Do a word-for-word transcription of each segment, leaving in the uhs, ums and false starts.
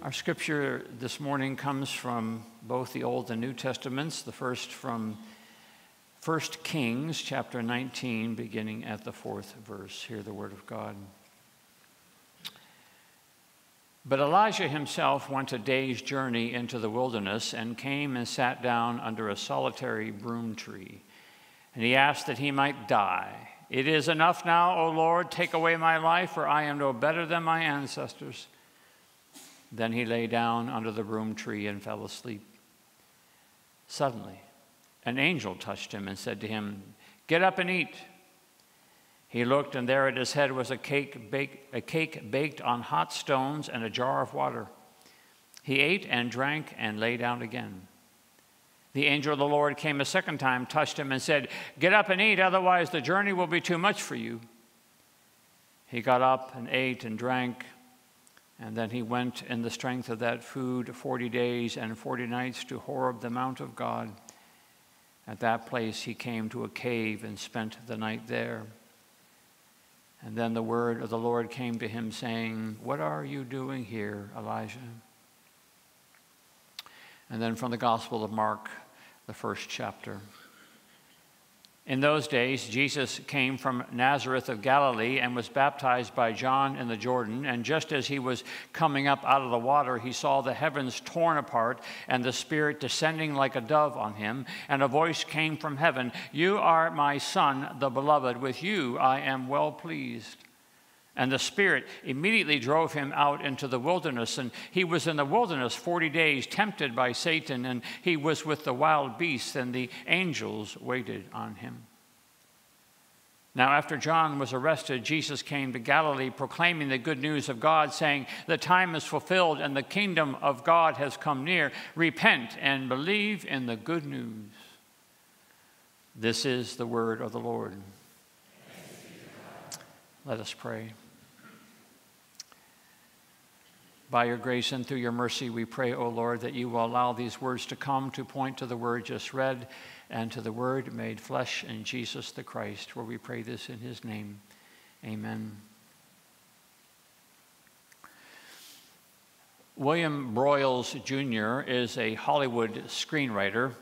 Our scripture this morning comes from both the Old and New Testaments, the first from First Kings chapter nineteen, beginning at the fourth verse. Hear the word of God. But Elijah himself went a day's journey into the wilderness and came and sat down under a solitary broom tree. And he asked that he might die. It is enough now, O Lord, take away my life, for I am no better than my ancestors. Then he lay down under the broom tree and fell asleep. Suddenly, an angel touched him and said to him, "Get up and eat." He looked, and there at his head was a cake, bake, a cake baked on hot stones and a jar of water. He ate and drank and lay down again. The angel of the Lord came a second time, touched him, and said, "Get up and eat, otherwise the journey will be too much for you." He got up and ate and drank, and then he went in the strength of that food forty days and forty nights to Horeb, the mount of God. At that place he came to a cave and spent the night there. And then the word of the Lord came to him, saying, "What are you doing here, Elijah?" And then from the Gospel of Mark, the first chapter. In those days, Jesus came from Nazareth of Galilee and was baptized by John in the Jordan. And just as he was coming up out of the water, he saw the heavens torn apart and the Spirit descending like a dove on him. And a voice came from heaven, "You are my Son, the Beloved. With you I am well pleased." And the Spirit immediately drove him out into the wilderness. And he was in the wilderness forty days, tempted by Satan. And he was with the wild beasts, and the angels waited on him. Now, after John was arrested, Jesus came to Galilee, proclaiming the good news of God, saying, "The time is fulfilled, and the kingdom of God has come near. Repent and believe in the good news." This is the word of the Lord. Let us pray. By your grace and through your mercy, we pray, O Lord, that you will allow these words to come to point to the word just read and to the word made flesh in Jesus the Christ, for we pray this in his name. Amen. William Broyles, Junior is a Hollywood screenwriter.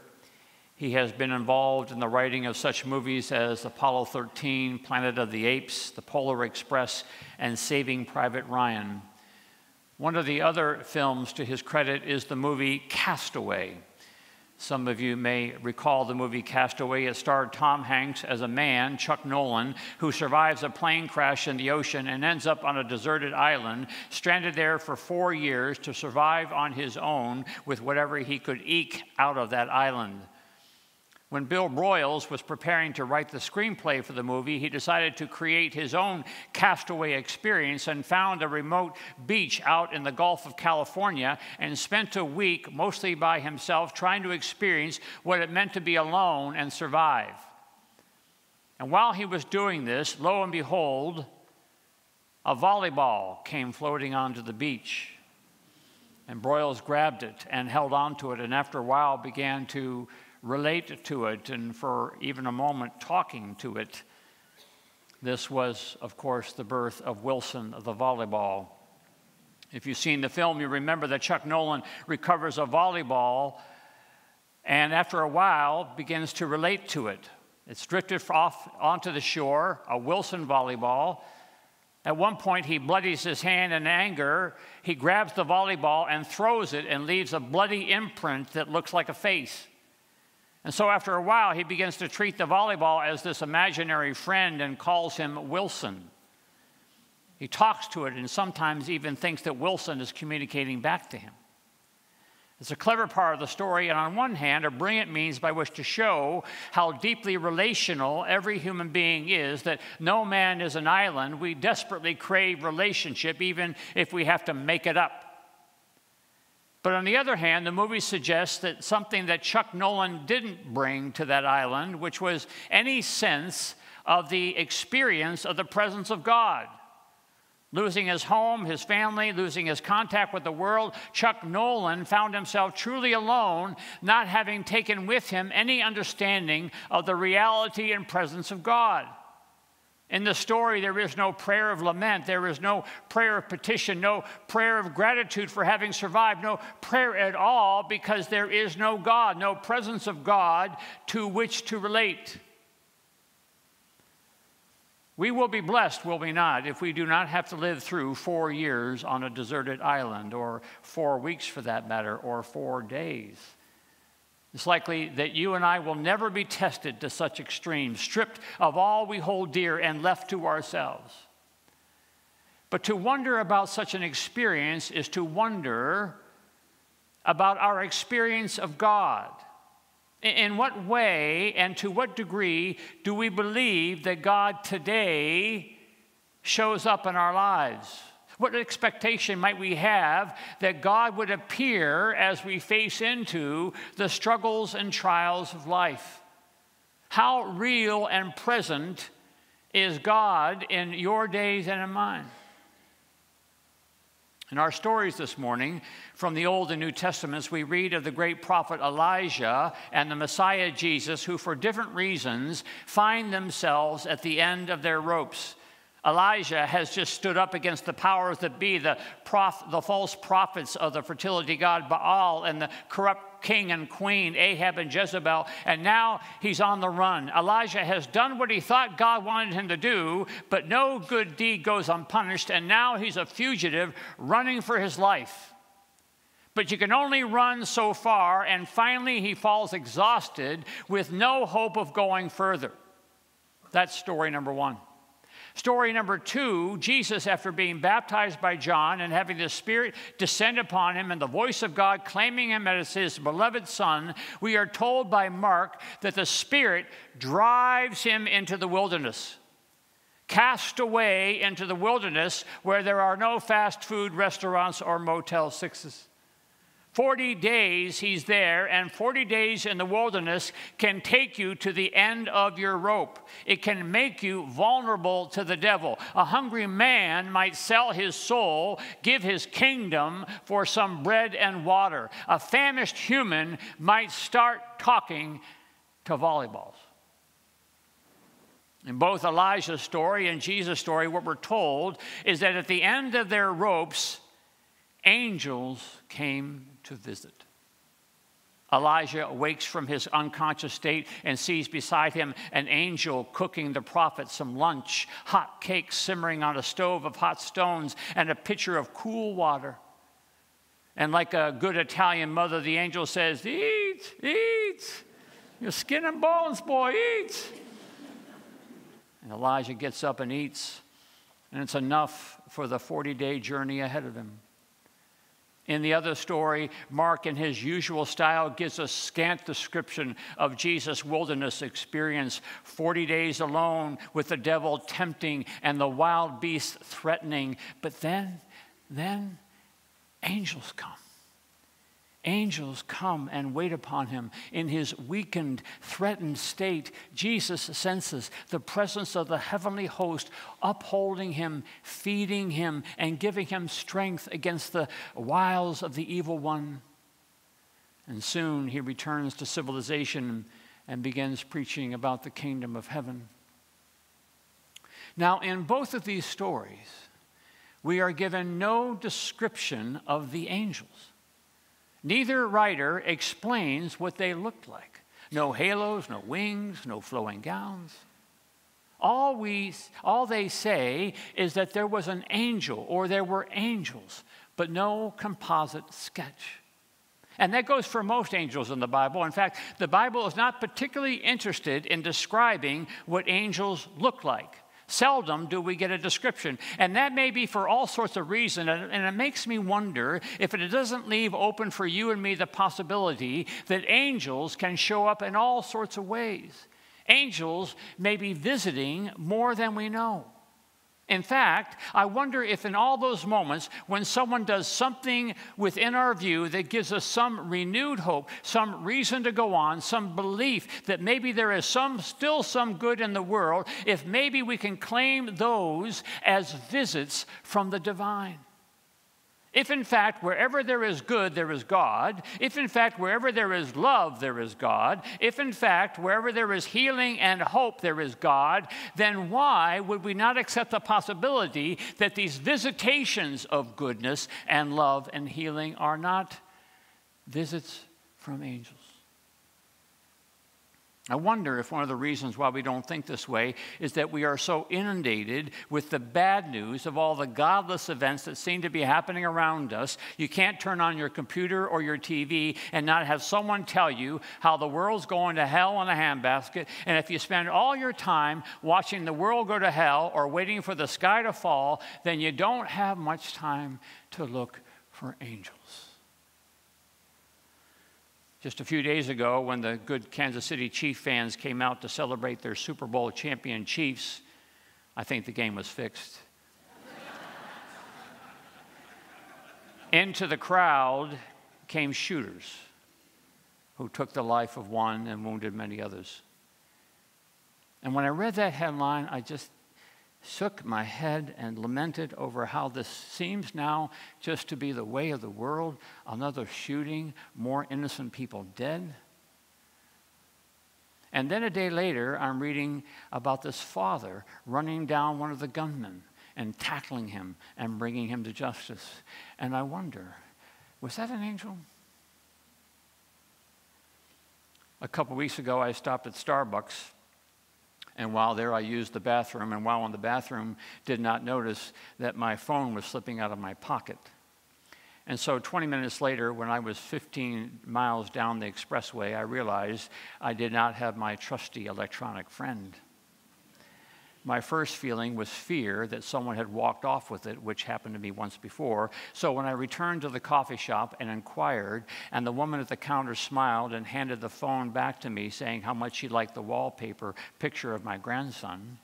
He has been involved in the writing of such movies as Apollo thirteen, Planet of the Apes, The Polar Express, and Saving Private Ryan. One of the other films to his credit is the movie Castaway. Some of you may recall the movie Castaway. It starred Tom Hanks as a man, Chuck Nolan, who survives a plane crash in the ocean and ends up on a deserted island, stranded there for four years to survive on his own with whatever he could eke out of that island. When Bill Broyles was preparing to write the screenplay for the movie, he decided to create his own castaway experience and found a remote beach out in the Gulf of California and spent a week mostly by himself trying to experience what it meant to be alone and survive. And while he was doing this, lo and behold, a volleyball came floating onto the beach. And Broyles grabbed it and held onto it, and after a while began to relate to it, and for even a moment talking to it. This was, of course, the birth of Wilson, the volleyball. If you've seen the film, you remember that Chuck Nolan recovers a volleyball and after a while begins to relate to it. It's drifted off onto the shore, a Wilson volleyball. At one point, he bloodies his hand in anger. He grabs the volleyball and throws it and leaves a bloody imprint that looks like a face. And so after a while, he begins to treat the volleyball as this imaginary friend and calls him Wilson. He talks to it and sometimes even thinks that Wilson is communicating back to him. It's a clever part of the story, and on one hand, a brilliant means by which to show how deeply relational every human being is, that no man is an island. We desperately crave relationship, even if we have to make it up. But on the other hand, the movie suggests that something that Chuck Nolan didn't bring to that island, which was any sense of the experience of the presence of God. Losing his home, his family, losing his contact with the world, Chuck Nolan found himself truly alone, not having taken with him any understanding of the reality and presence of God. In the story, there is no prayer of lament. There is no prayer of petition, no prayer of gratitude for having survived, no prayer at all, because there is no God, no presence of God to which to relate. We will be blessed, will we not, if we do not have to live through four years on a deserted island, or four weeks for that matter, or four days. It's likely that you and I will never be tested to such extremes, stripped of all we hold dear and left to ourselves. But to wonder about such an experience is to wonder about our experience of God. In what way and to what degree do we believe that God today shows up in our lives? What expectation might we have that God would appear as we face into the struggles and trials of life? How real and present is God in your days and in mine? In our stories this morning, from the Old and New Testaments, we read of the great prophet Elijah and the Messiah Jesus, who for different reasons find themselves at the end of their ropes. Elijah has just stood up against the powers that be, the, prof, the false prophets of the fertility god Baal and the corrupt king and queen, Ahab and Jezebel, and now he's on the run. Elijah has done what he thought God wanted him to do, but no good deed goes unpunished, and now he's a fugitive running for his life. But you can only run so far, and finally he falls exhausted with no hope of going further. That's story number one. Story number two, Jesus, after being baptized by John and having the Spirit descend upon him and the voice of God claiming him as his beloved son, we are told by Mark that the Spirit drives him into the wilderness. Cast away into the wilderness where there are no fast food restaurants or Motel Sixes. Forty days he's there, and forty days in the wilderness can take you to the end of your rope. It can make you vulnerable to the devil. A hungry man might sell his soul, give his kingdom for some bread and water. A famished human might start talking to volleyballs. In both Elijah's story and Jesus' story, what we're told is that at the end of their ropes, angels came to visit. Elijah wakes from his unconscious state and sees beside him an angel cooking the prophet some lunch, hot cakes simmering on a stove of hot stones, and a pitcher of cool water. And like a good Italian mother, the angel says, "Eat, eat, your skin and bones, boy, eat." And Elijah gets up and eats, and it's enough for the forty-day journey ahead of him. In the other story, Mark, in his usual style, gives a scant description of Jesus' wilderness experience, forty days alone with the devil tempting and the wild beasts threatening. But then, then angels come. Angels come and wait upon him. In his weakened, threatened state, Jesus senses the presence of the heavenly host upholding him, feeding him, and giving him strength against the wiles of the evil one. And soon he returns to civilization and begins preaching about the kingdom of heaven. Now, in both of these stories, we are given no description of the angels. Neither writer explains what they looked like. No halos, no wings, no flowing gowns. All, we, all they say is that there was an angel, or there were angels, but no composite sketch. And that goes for most angels in the Bible. In fact, the Bible is not particularly interested in describing what angels look like. Seldom do we get a description, and that may be for all sorts of reasons, and it makes me wonder if it doesn't leave open for you and me the possibility that angels can show up in all sorts of ways. Angels may be visiting more than we know. In fact, I wonder if in all those moments when someone does something within our view that gives us some renewed hope, some reason to go on, some belief that maybe there is some, still some good in the world, if maybe we can claim those as visits from the divine. If, in fact, wherever there is good, there is God. If, in fact, wherever there is love, there is God. If, in fact, wherever there is healing and hope, there is God, then why would we not accept the possibility that these visitations of goodness and love and healing are not visits from angels? I wonder if one of the reasons why we don't think this way is that we are so inundated with the bad news of all the godless events that seem to be happening around us. You can't turn on your computer or your T V and not have someone tell you how the world's going to hell in a handbasket. And if you spend all your time watching the world go to hell or waiting for the sky to fall, then you don't have much time to look for angels. Just a few days ago, when the good Kansas City Chiefs fans came out to celebrate their Super Bowl champion Chiefs, I think the game was fixed. Into the crowd came shooters who took the life of one and wounded many others. And when I read that headline, I just shook my head and lamented over how this seems now just to be the way of the world. Another shooting, more innocent people dead. And then a day later, I'm reading about this father running down one of the gunmen and tackling him and bringing him to justice. And I wonder, was that an angel? A couple weeks ago, I stopped at Starbucks. And while there, I used the bathroom, and while in the bathroom, did not notice that my phone was slipping out of my pocket. And so twenty minutes later, when I was fifteen miles down the expressway, I realized I did not have my trusty electronic friend. My first feeling was fear that someone had walked off with it, which happened to me once before. So when I returned to the coffee shop and inquired, and the woman at the counter smiled and handed the phone back to me, saying how much she liked the wallpaper picture of my grandson,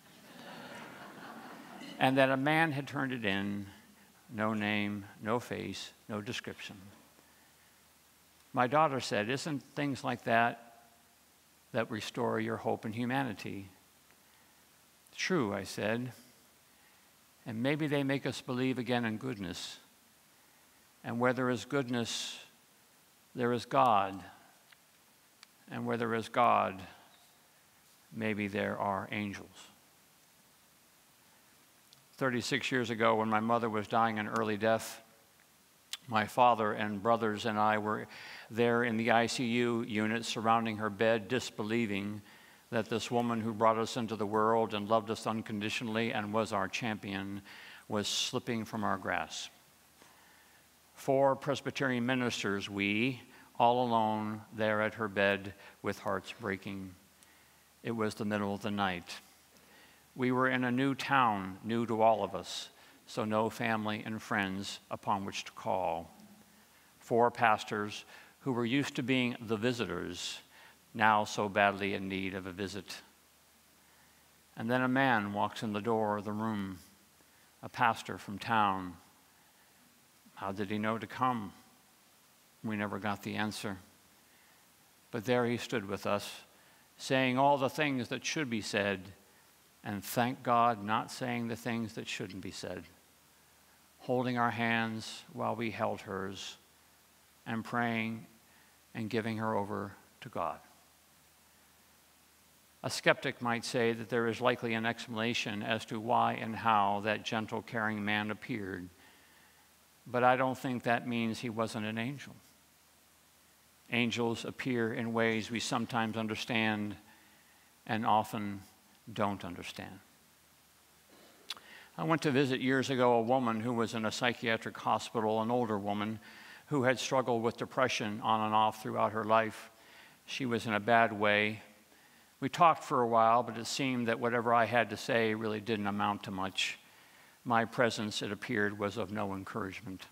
and that a man had turned it in, no name, no face, no description. My daughter said, "Isn't things like that that restore your hope in humanity?" "True," I said, "and maybe they make us believe again in goodness. And where there is goodness, there is God. And where there is God, maybe there are angels." thirty-six years ago, when my mother was dying an early death, my father and brothers and I were there in the I C U unit surrounding her bed, disbelieving that this woman who brought us into the world and loved us unconditionally and was our champion was slipping from our grasp. Four Presbyterian ministers, we, all alone, there at her bed with hearts breaking. It was the middle of the night. We were in a new town, new to all of us, so no family and friends upon which to call. Four pastors who were used to being the visitors, now so badly in need of a visit. And then a man walks in the door of the room, a pastor from town. How did he know to come? We never got the answer. But there he stood with us, saying all the things that should be said, and thank God not saying the things that shouldn't be said, holding our hands while we held hers, and praying and giving her over to God. A skeptic might say that there is likely an explanation as to why and how that gentle, caring man appeared, but I don't think that means he wasn't an angel. Angels appear in ways we sometimes understand and often don't understand. I went to visit years ago a woman who was in a psychiatric hospital, an older woman who had struggled with depression on and off throughout her life. She was in a bad way. We talked for a while, but it seemed that whatever I had to say really didn't amount to much. My presence, it appeared, was of no encouragement.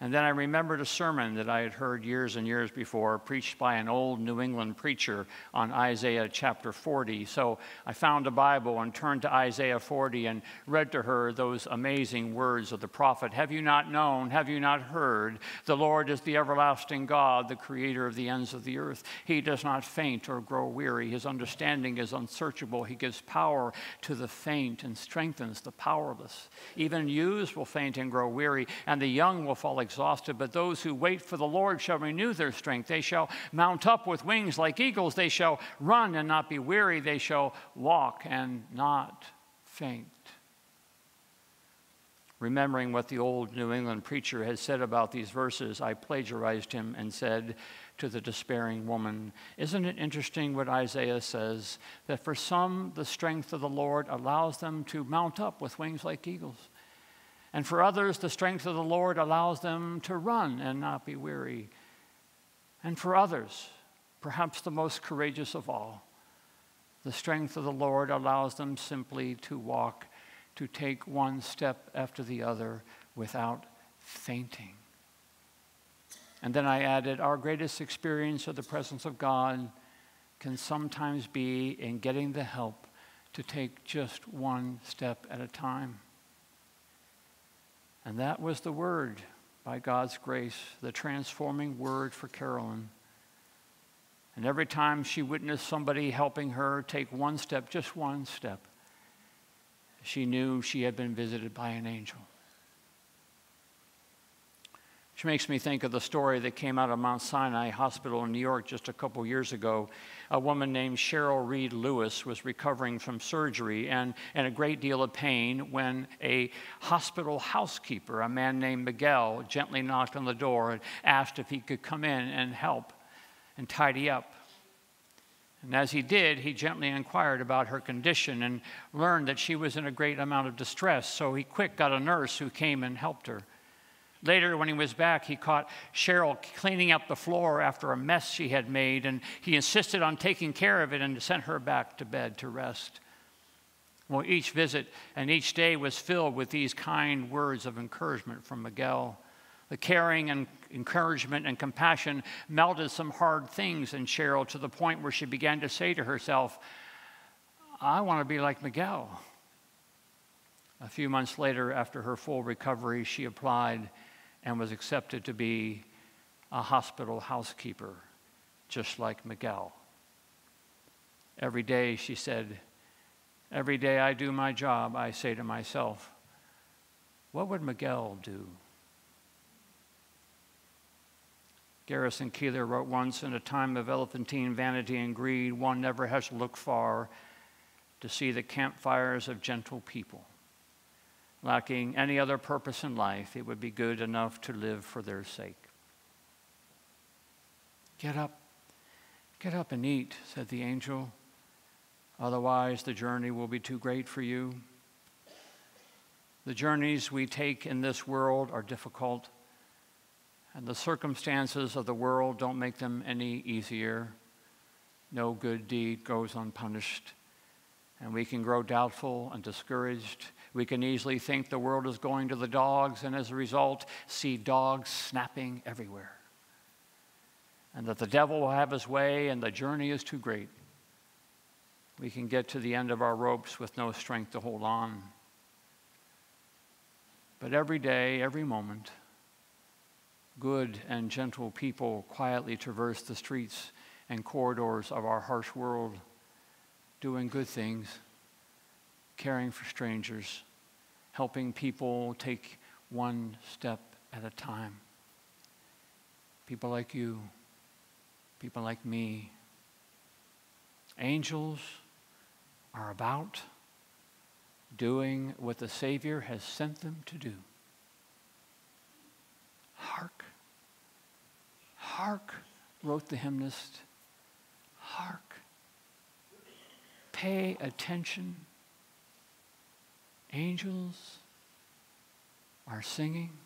And then I remembered a sermon that I had heard years and years before, preached by an old New England preacher on Isaiah chapter forty. So I found a Bible and turned to Isaiah forty and read to her those amazing words of the prophet. Have you not known? Have you not heard? The Lord is the everlasting God, the creator of the ends of the earth. He does not faint or grow weary. His understanding is unsearchable. He gives power to the faint and strengthens the powerless. Even youths will faint and grow weary, and the young will fall exhausted, but those who wait for the Lord shall renew their strength. They shall mount up with wings like eagles. They shall run and not be weary. They shall walk and not faint. Remembering what the old New England preacher had said about these verses, I plagiarized him and said to the despairing woman, isn't it interesting what Isaiah says, that for some the strength of the Lord allows them to mount up with wings like eagles? And for others, the strength of the Lord allows them to run and not be weary. And for others, perhaps the most courageous of all, the strength of the Lord allows them simply to walk, to take one step after the other without fainting. And then I added, our greatest experience of the presence of God can sometimes be in getting the help to take just one step at a time. And that was the word, by God's grace, the transforming word for Carolyn. And every time she witnessed somebody helping her take one step, just one step, she knew she had been visited by an angel. Which makes me think of the story that came out of Mount Sinai Hospital in New York just a couple years ago. A woman named Cheryl Reed Lewis was recovering from surgery and in a great deal of pain when a hospital housekeeper, a man named Miguel, gently knocked on the door and asked if he could come in and help and tidy up. And as he did, he gently inquired about her condition and learned that she was in a great amount of distress, so he quick got a nurse who came and helped her. Later, when he was back, he caught Cheryl cleaning up the floor after a mess she had made, and he insisted on taking care of it and sent her back to bed to rest. Well, each visit and each day was filled with these kind words of encouragement from Miguel. The caring and encouragement and compassion melted some hard things in Cheryl to the point where she began to say to herself, I want to be like Miguel. A few months later, after her full recovery, she applied and was accepted to be a hospital housekeeper, just like Miguel. Every day, she said, every day I do my job, I say to myself, what would Miguel do? Garrison Keillor wrote once, in a time of elephantine vanity and greed, one never has to look far to see the campfires of gentle people. Lacking any other purpose in life, it would be good enough to live for their sake. Get up, get up and eat, said the angel. Otherwise, the journey will be too great for you. The journeys we take in this world are difficult, and the circumstances of the world don't make them any easier. No good deed goes unpunished, and we can grow doubtful and discouraged. We can easily think the world is going to the dogs, and as a result, see dogs snapping everywhere. And that the devil will have his way, and the journey is too great. We can get to the end of our ropes with no strength to hold on. But every day, every moment, good and gentle people quietly traverse the streets and corridors of our harsh world, doing good things, caring for strangers, helping people take one step at a time. People like you, people like me. Angels are about doing what the Savior has sent them to do. Hark, hark, wrote the hymnist, hark. Pay attention. Angels are singing.